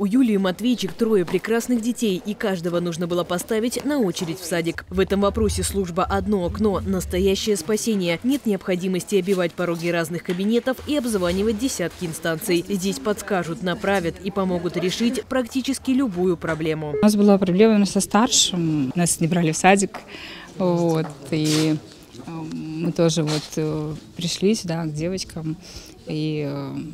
У Юлии Матвейчик трое прекрасных детей, и каждого нужно было поставить на очередь в садик. В этом вопросе служба «Одно окно» – настоящее спасение. Нет необходимости оббивать пороги разных кабинетов и обзванивать десятки инстанций. Здесь подскажут, направят и помогут решить практически любую проблему. У нас была проблема со старшим, нас не брали в садик, и мы тоже пришли сюда к девочкам. И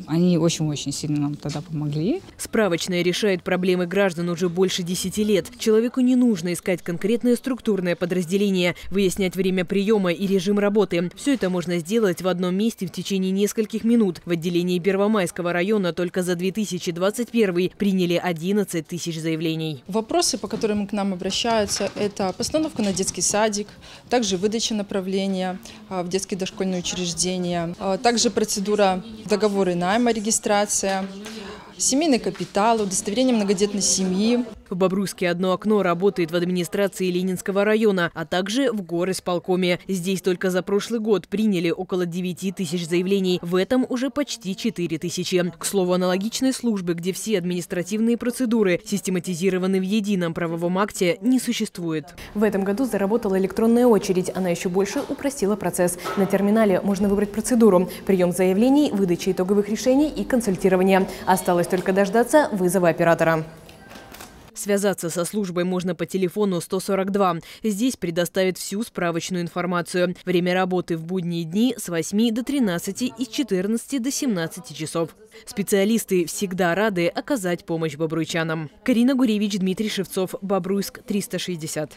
они очень-очень сильно нам тогда помогли. Справочная решает проблемы граждан уже больше 10 лет. Человеку не нужно искать конкретное структурное подразделение, выяснять время приема и режим работы. Все это можно сделать в одном месте в течение нескольких минут. В отделении Первомайского района только за 2021 приняли 11 тысяч заявлений. Вопросы, по которым к нам обращаются, это постановка на детский садик, также выдача направления в детские дошкольные учреждения, также процедура договоры найма, регистрация, семейный капитал, удостоверение многодетной семьи. В Бобруйске «Одно окно» работает в администрации Ленинского района, а также в горисполкоме. Здесь только за прошлый год приняли около 9 тысяч заявлений. В этом уже почти 4 тысячи. К слову, аналогичной службы, где все административные процедуры систематизированы в едином правовом акте, не существует. В этом году заработала электронная очередь. Она еще больше упростила процесс. На терминале можно выбрать процедуру – прием заявлений, выдача итоговых решений и консультирование. Осталось только дождаться вызова оператора. Связаться со службой можно по телефону 142. Здесь предоставят всю справочную информацию. Время работы в будние дни с 8 до 13 и с 14 до 17 часов. Специалисты всегда рады оказать помощь бобруйчанам. Карина Гуревич, Дмитрий Шевцов, Бобруйск 360.